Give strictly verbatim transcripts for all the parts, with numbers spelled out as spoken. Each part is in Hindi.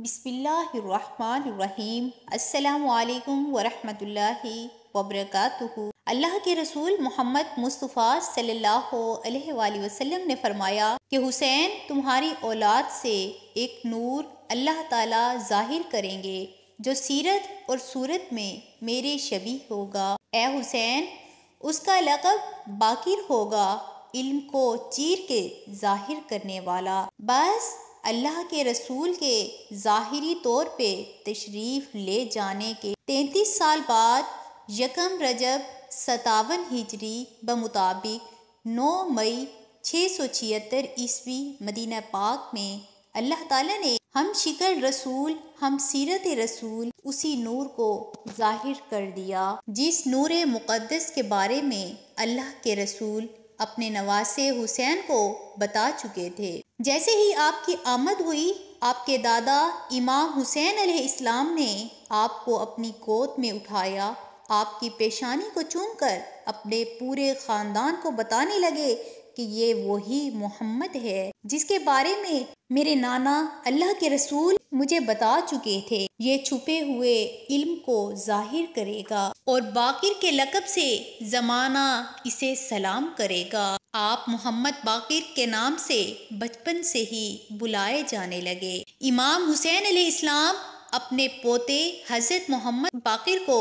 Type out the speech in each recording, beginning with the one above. बिस्मिल्लाहिर्रहमानिर्रहीम अस्सलामुअलैकुम वरहमतुल्लाहि वबरकातुहू। अल्लाह के रसूल मोहम्मद मुस्तफ़ा सल्लल्लाहु अलैहि वसल्लम ने फरमाया कि हुसैन तुम्हारी औलाद से एक नूर अल्लाह ताला जाहिर करेंगे जो सीरत और सूरत में मेरे शबीह होगा। ए हुसैन, उसका लक़ब बाकिर होगा, इल्म को चीर के जाहिर करने वाला। बस अल्लाह के रसूल के ज़ाहिरी तौर पे तशरीफ़ ले जाने के तैंतीस साल बाद यकम रजब सतावन हिजरी बमुताबिक नौ मई छः सौ छिहत्तर ईस्वी मदीना पाक में अल्लाह ताला ने हम शिकल रसूल हम सीरत रसूल उसी नूर को ज़ाहिर कर दिया जिस नूर मुक़द्दस के बारे में अल्लाह के रसूल अपने नवासे हुसैन को बता चुके थे। जैसे ही आपकी आमद हुई, आपके दादा इमाम हुसैन अलैहिस्सलाम ने आपको अपनी गोद में उठाया, आपकी पेशानी को चूमकर अपने पूरे ख़ानदान को बताने लगे कि ये वही मोहम्मद है जिसके बारे में मेरे नाना अल्लाह के रसूल मुझे बता चुके थे। ये छुपे हुए इल्म को जाहिर करेगा और बाकिर के लक़ब से ज़माना इसे सलाम करेगा। आप मोहम्मद बाकिर के नाम से बचपन से ही बुलाए जाने लगे। इमाम हुसैन अलैहिस्सलाम अपने पोते हज़रत मोहम्मद बाकिर को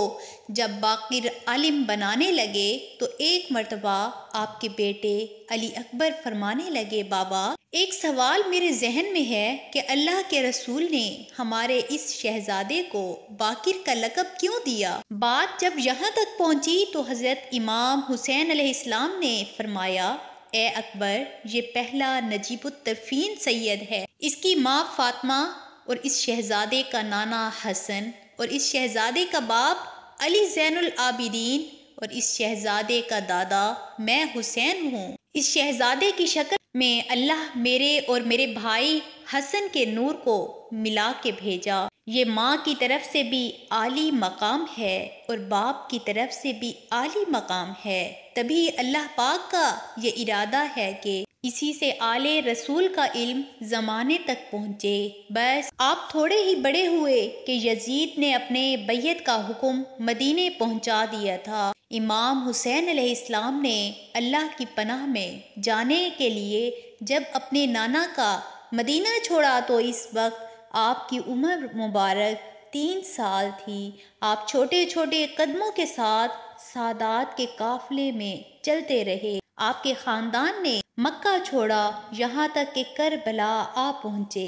जब बाकिर आलिम बनाने लगे तो एक मर्तबा आपके बेटे अली अकबर फरमाने लगे, बाबा एक सवाल मेरे जहन में है कि अल्लाह के रसूल ने हमारे इस शहजादे को बाकिर का लक़ब क्यों दिया। बात जब यहाँ तक पहुँची तो हज़रत इमाम हुसैन अलैहिस्सलाम ने फरमाया, ए अकबर, ये पहला नजीबुत्तरफ़ीन सैयद है। इसकी माँ फातिमा और इस शहज़ादे का नाना हसन और इस शहज़ादे का बाप अली ज़ैनुल आबिदीन और इस शहज़ादे का दादा मैं हुसैन हूँ। इस शहज़ादे की शक्ल में अल्लाह मेरे और मेरे भाई हसन के नूर को मिला के भेजा। ये माँ की तरफ से भी आली मकाम है और बाप की तरफ से भी आली मकाम है। तभी अल्लाह पाक का ये इरादा है कि इसी से आले रसूल का इल्म ज़माने तक पहुँचे। बस आप थोड़े ही बड़े हुए कि यजीद ने अपने बैयत का हुक्म मदीने पहुँचा दिया था। इमाम हुसैन अलैहिस्सलाम ने अल्लाह की पनाह में जाने के लिए जब अपने नाना का मदीना छोड़ा तो इस वक्त आपकी उम्र मुबारक तीन साल थी। आप छोटे छोटे कदमों के साथ सादात के काफ़िले में चलते रहे। आपके ख़ानदान ने मक्का छोड़ा यहाँ तक के करबला आ पहुँचे।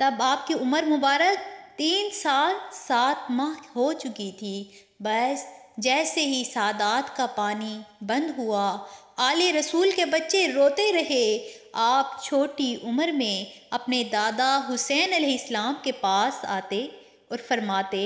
तब आपकी उम्र मुबारक तीन साल सात माह हो चुकी थी। बस जैसे ही सादात का पानी बंद हुआ, आले रसूल के बच्चे रोते रहे। आप छोटी उम्र में अपने दादा हुसैन अलैहिस्सलाम के पास आते और फरमाते,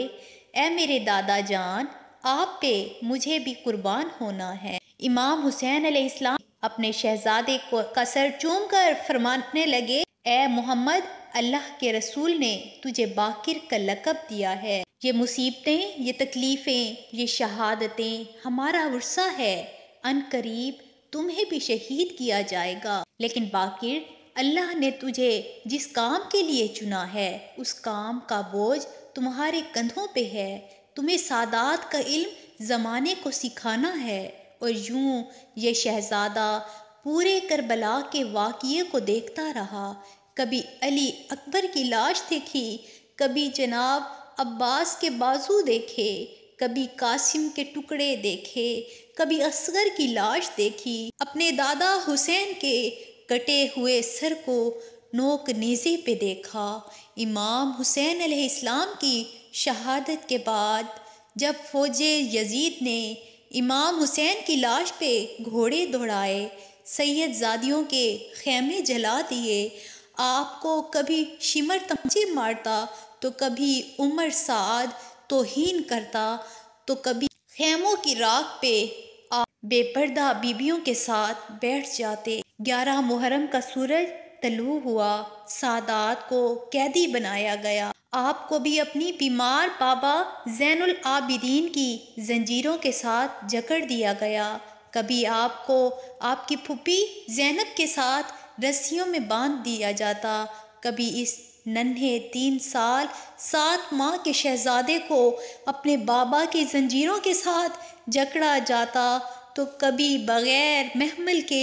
ए मेरे दादा जान, आप पे मुझे भी कुर्बान होना है। इमाम हुसैन अलैहिस्सलाम अपने शहजादे को कसर चूम कर फरमाने लगे, ए मोहम्मद, अल्लाह के रसूल ने तुझे बाकिर का लक़ब दिया है। ये मुसीबतें, ये तकलीफ़ें, ये शहादतें हमारा वर्सा है। अनकरीब तुम्हें भी शहीद किया जाएगा, लेकिन बाकिर, अल्लाह ने तुझे जिस काम के लिए चुना है उस काम का बोझ तुम्हारे कंधों पे है। तुम्हें सादात का इल्म ज़माने को सिखाना है। और यूं ये शहज़ादा पूरे करबला के वाक़िए को देखता रहा। कभी अली अकबर की लाश देखी, कभी जनाब अब्बास के बाजू देखे, कभी कासिम के टुकड़े देखे, कभी असगर की लाश देखी। अपने दादा हुसैन के कटे हुए सर को नोक नेज़े पे देखा। इमाम हुसैन अलैहिस्सलाम की शहादत के बाद जब फ़ौजे यजीद ने इमाम हुसैन की लाश पे घोड़े दौड़ाए, सैयद जादियों के ख़ैमे जला दिए, आपको कभी शिमर तमचे मारता तो कभी उमर साद तोहीन करता तो कभी ख़ैमों की राख पे आप बेपर्दा बीबियों के साथ बैठ जाते। ग्यारह मुहर्रम का सूरज तलू हुआ, सादात को कैदी बनाया गया। आपको भी अपनी बीमार बाबा ज़ैनुल आबिदीन की जंजीरों के साथ जकड़ दिया गया। कभी आपको आपकी फूफी ज़ैनब के साथ रस्सियों में बांध दिया जाता, कभी इस नन्हे तीन साल सात माह के शहजादे को अपने बाबा की जंजीरों के साथ जकड़ा जाता तो कभी बगैर महमल के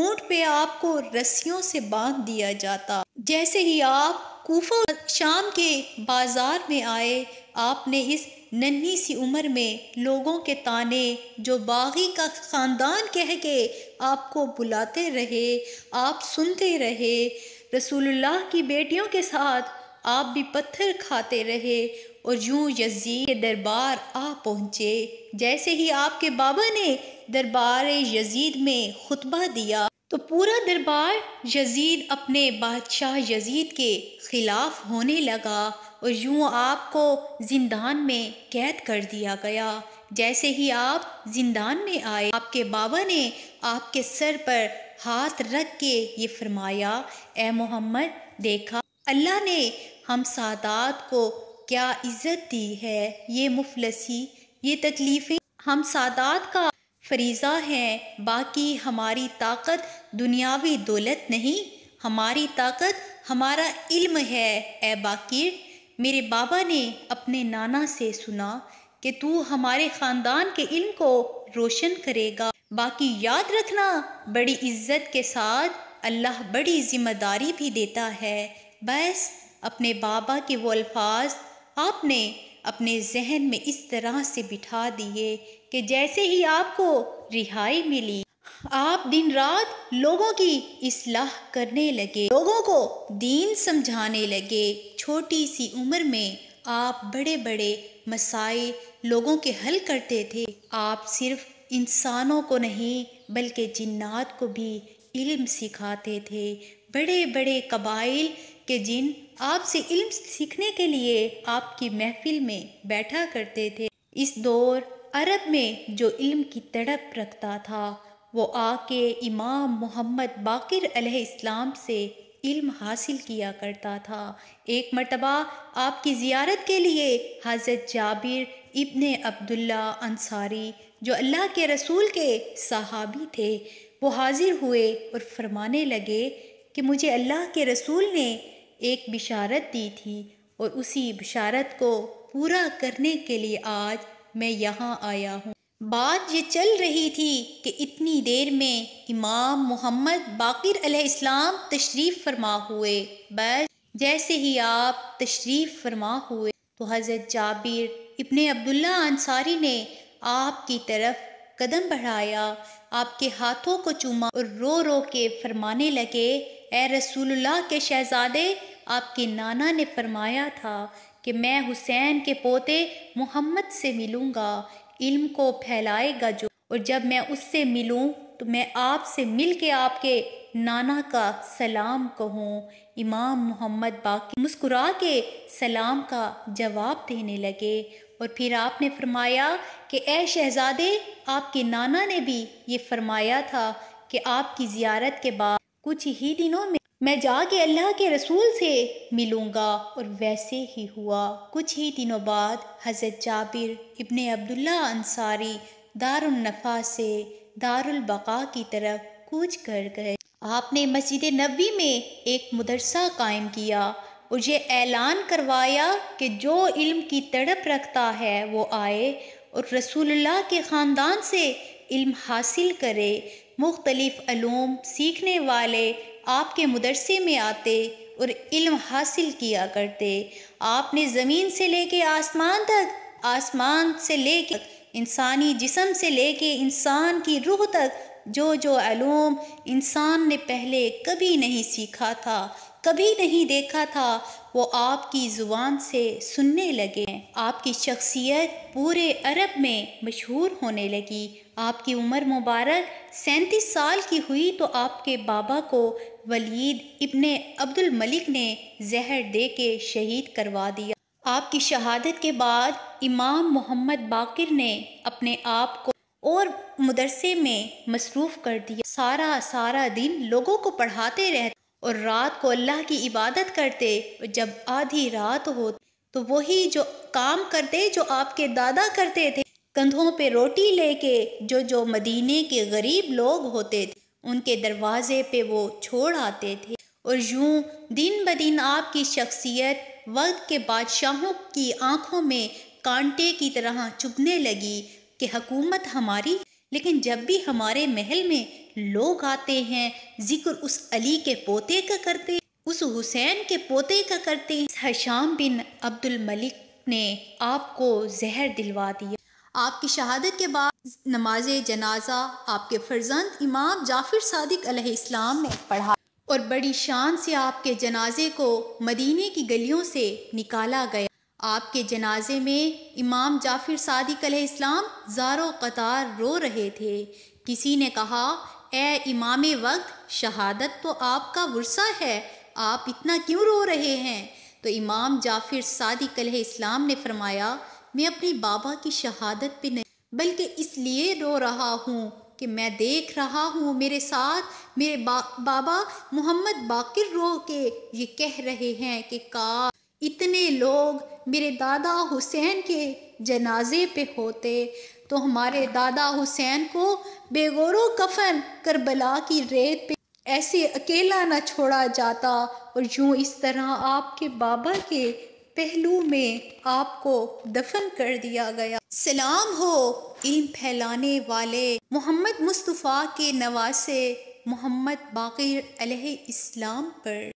ऊंट पे आपको रस्सियों से बांध दिया जाता। जैसे ही आप कूफा शाम के बाजार में आए, आपने इस नन्ही सी उम्र में लोगों के ताने जो बागी का ख़ानदान कह के आपको बुलाते रहे, आप सुनते रहे। रसूलुल्लाह की बेटियों के साथ आप भी पत्थर खाते रहे और यूं यजीद के दरबार आ पहुँचे। जैसे ही आपके बाबा ने दरबार यजीद में खुतबा दिया तो पूरा दरबार यजीद अपने बादशाह यजीद के ख़िलाफ़ होने लगा और यूं आपको जिंदान में कैद कर दिया गया। जैसे ही आप जिंदान में आए, आपके बाबा ने आपके सर पर हाथ रख के ये फरमाया, ए मोहम्मद, देखा अल्लाह ने हम सादात को क्या इज़्ज़त दी है। ये मुफलसी, ये तकलीफ़ें हम सादात का फरीज़ा हैं। बाकी हमारी ताकत दुनियावी दौलत नहीं, हमारी ताकत हमारा इल्म है। ए बाकिर, मेरे बाबा ने अपने नाना से सुना कि तू हमारे ख़ानदान के इल्म को रोशन करेगा। बाकी याद रखना, बड़ी इज़्ज़त के साथ अल्लाह बड़ी ज़िम्मेदारी भी देता है। बस अपने बाबा के वो अल्फाज आपने अपने जहन में इस तरह से बिठा दिए कि जैसे ही आपको रिहाई मिली, आप दिन रात लोगों की इस्लाह करने लगे, लोगों को दीन समझाने लगे। छोटी सी उम्र में आप बड़े बड़े मसाइल लोगों के हल करते थे। आप सिर्फ इंसानों को नहीं बल्कि जिन्नात को भी इल्म सिखाते थे। बड़े बड़े कबाइल के जिन आपसे इल्म सीखने के लिए आपकी महफिल में बैठा करते थे। इस दौर अरब में जो इल्म की तड़प रखता था वो आके इमाम मोहम्मद बाकिर अलैहिस्सलाम से इल्म हासिल किया करता था। एक मर्तबा आपकी ज़ियारत के लिए हज़रत जाबिर इब्न अब्दुल्ला अंसारी, जो अल्लाह के रसूल के सहाबी थे, वो हाजिर हुए और फरमाने लगे कि मुझे अल्लाह के रसूल ने एक बिशारत दी थी और उसी बिशारत को पूरा करने के लिए आज मैं यहाँ आया हूँ। बात ये चल रही थी कि इतनी देर में इमाम मोहम्मद बाकिर अलैहिस्सलाम तशरीफ़ फरमा हुए। बस जैसे ही आप तशरीफ़ फरमा हुए तो हज़रत जाबिर इब्न अब्दुल्ला अंसारी ने आपकी तरफ कदम बढ़ाया, आपके हाथों को चूमा और रो रो के फरमाने लगे, ए रसूलुल्लाह के शहज़ादे, आपके नाना ने फरमाया था कि मैं हुसैन के पोते मोहम्मद से मिलूँगा, इल्म को फैलाएगा जो, और जब मैं उससे मिलूँ तो मैं आपसे मिल के आपके नाना का सलाम कहूँ। इमाम मोहम्मद बाकी मुस्कुरा के सलाम का जवाब देने लगे और फिर आपने फरमाया कि ए शहज़ादे, आपके नाना ने भी ये फरमाया था कि आपकी ज़ियारत के बाद कुछ ही दिनों में मैं जाके अल्लाह के रसूल से मिलूँगा, और वैसे ही हुआ। कुछ ही दिनों बाद हज़रत जाबिर इब्न अब्दुल्ला अंसारी दारुल नफ़ा से दारुल बक़ा की तरफ कूच कर गए। आपने मस्जिद नबी में एक मदरसा कायम किया और ये ऐलान करवाया कि जो इल्म की तड़प रखता है वो आए और रसूलुल्लाह के ख़ानदान से इल्म हासिल करे। मुख्तलिफ़ अलूम सीखने वाले आपके मदरसे में आते और इल्म हासिल किया करते। आपने ज़मीन से लेके आसमान तक, आसमान से लेके इंसानी जिस्म से लेके इंसान की रूह तक जो जो अलूम इंसान ने पहले कभी नहीं सीखा था, कभी नहीं देखा था, वो आपकी ज़ुबान से सुनने लगे। आपकी शख्सियत पूरे अरब में मशहूर होने लगी। आपकी उम्र मुबारक सैंतीस साल की हुई तो आपके बाबा को वलीद इब्ने अब्दुल मलिक ने जहर दे के शहीद करवा दिया। आपकी शहादत के बाद इमाम मोहम्मद बाकिर ने अपने आप को और मदरसे में मसरूफ़ कर दिया। सारा सारा दिन लोगों को पढ़ाते रहते और रात को अल्लाह की इबादत करते, और जब आधी रात हो तो वही जो काम करते जो आपके दादा करते थे, कंधों पे रोटी लेके जो जो मदीने के गरीब लोग होते थे उनके दरवाजे पे वो छोड़ आते थे और यूं दिन ब दिन आपकी शख्सियत वक्त के बादशाहों की आंखों में कांटे की तरह चुभने लगी कि हकूमत हमारी, लेकिन जब भी हमारे महल में लोग आते हैं जिक्र उस अली के पोते का करते, उस हुसैन के पोते का करते। हिशाम बिन अब्दुल मलिक ने आपको जहर दिलवा दिया। आपकी शहादत के बाद नमाज जनाजा आपके फर्जंद इमाम जाफर सादिक अलैहिस्सलाम ने पढ़ा और बड़ी शान से आपके जनाजे को मदीने की गलियों से निकाला गया। आपके जनाजे में इमाम जाफर सादिक अलैहिस्सलाम ज़ारो कतार रो रहे थे। किसी ने कहा, ए इमाम वक्त, शहादत तो आपका वर्सा है, आप इतना क्यों रो रहे हैं? तो इमाम जाफर सादिक अलैहिस्सलाम ने फरमाया, मैं अपने बाबा की शहादत पे नहीं बल्कि इसलिए रो रहा हूँ कि मैं देख रहा हूँ मेरे साथ मेरे बा, बाबा मोहम्मद बाकिर रो के ये कह रहे हैं कि का इतने लोग मेरे दादा हुसैन के जनाजे पे होते तो हमारे दादा हुसैन को बेगोरो कफन करबला की रेत पे ऐसे अकेला ना छोड़ा जाता। और यूँ इस तरह आपके बाबा के पहलू में आपको दफन कर दिया गया। सलाम हो इल्म फैलाने वाले मोहम्मद मुस्तफ़ा के नवासे मोहम्मद बाक़िर अलैहि इस्लाम पर।